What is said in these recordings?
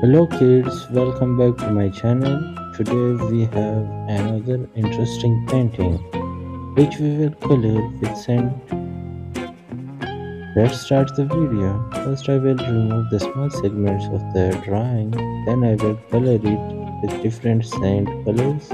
Hello kids, welcome back to my channel. Today we have another interesting painting which we will color with sand. Let's start the video. First I will remove the small segments of the drawing, then I will color it with different sand colors.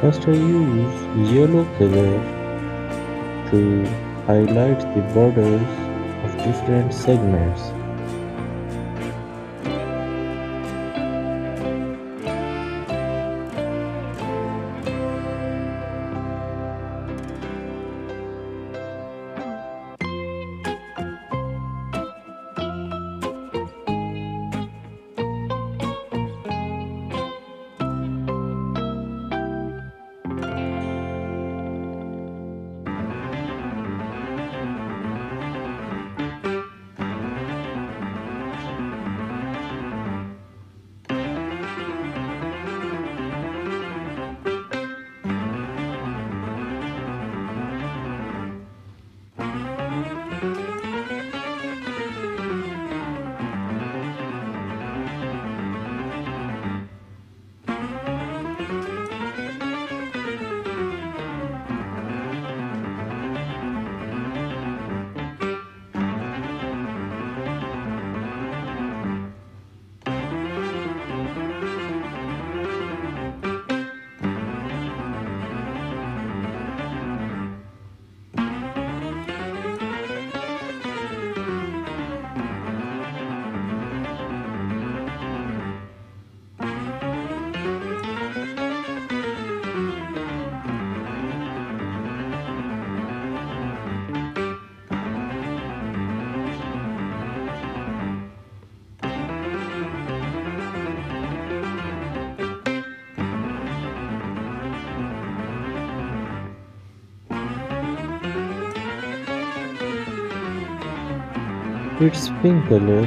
First I use yellow color to highlight the borders of different segments. It's pink color.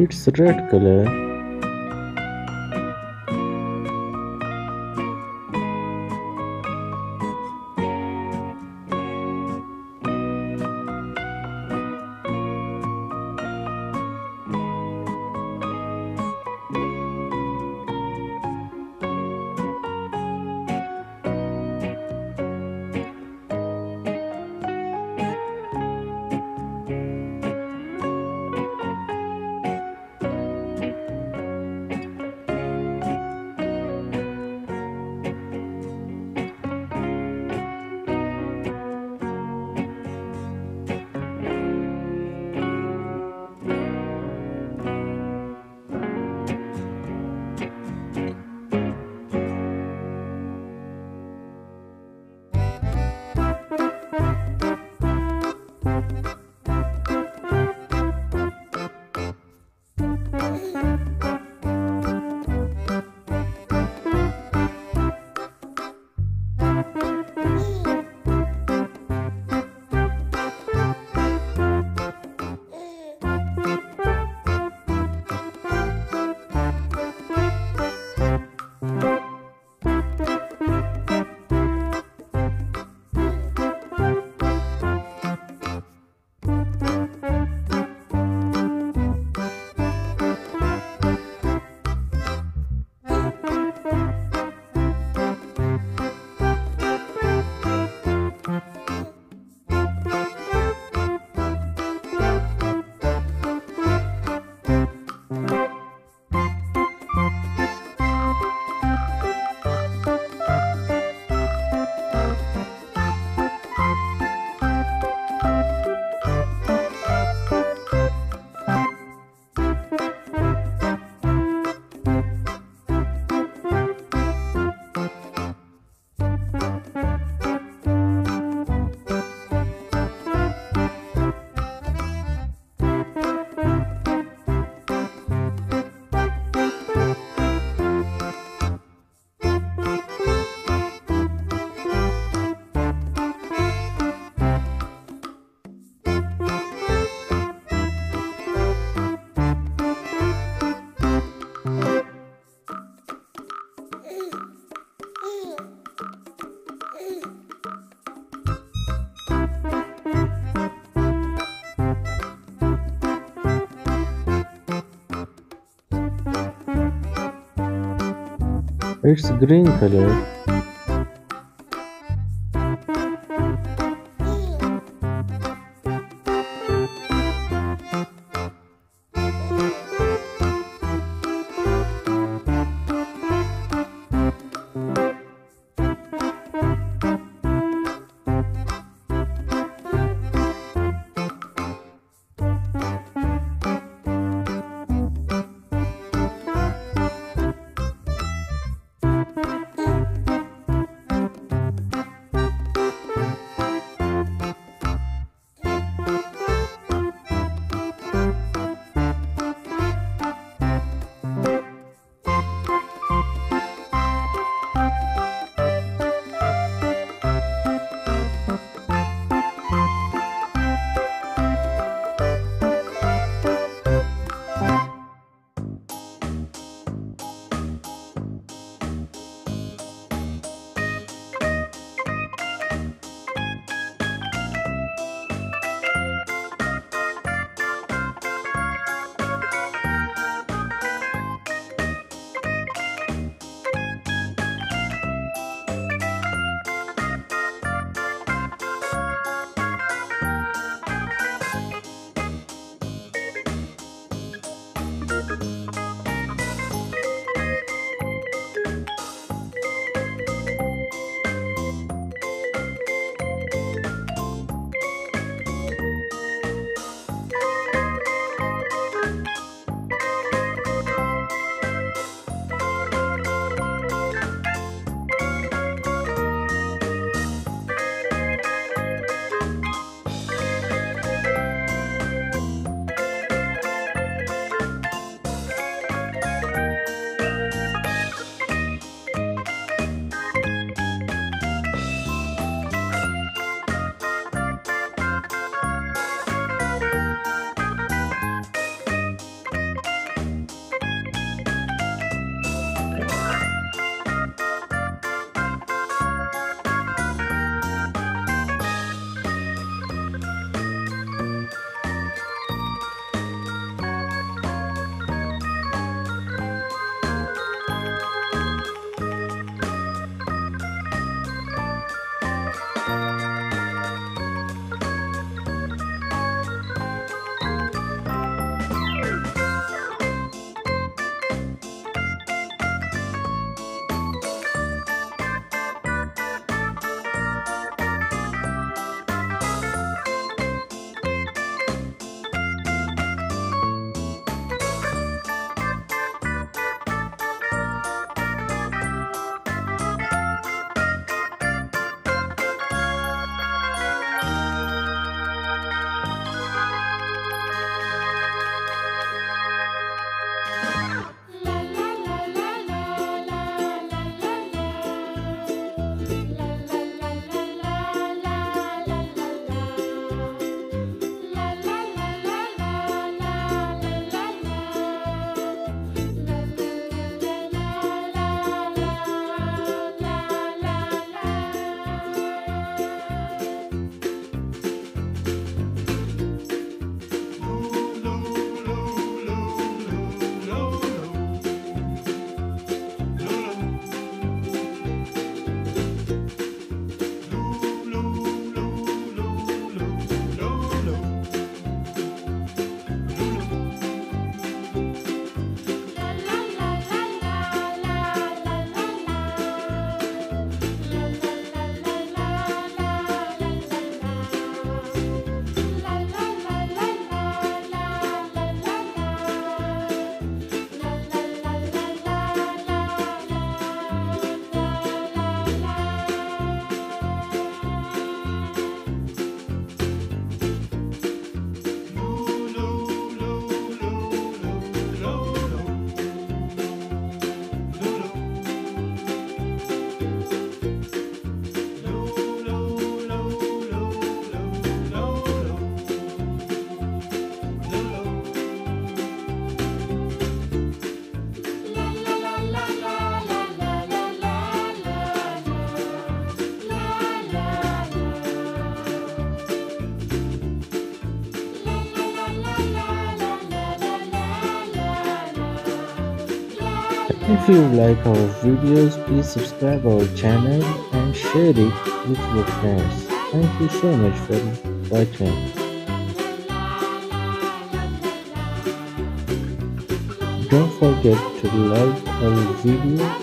It's red color. It's green color. If you like our videos, please subscribe our channel and share it with your friends. Thank you so much for watching. Don't forget to like our video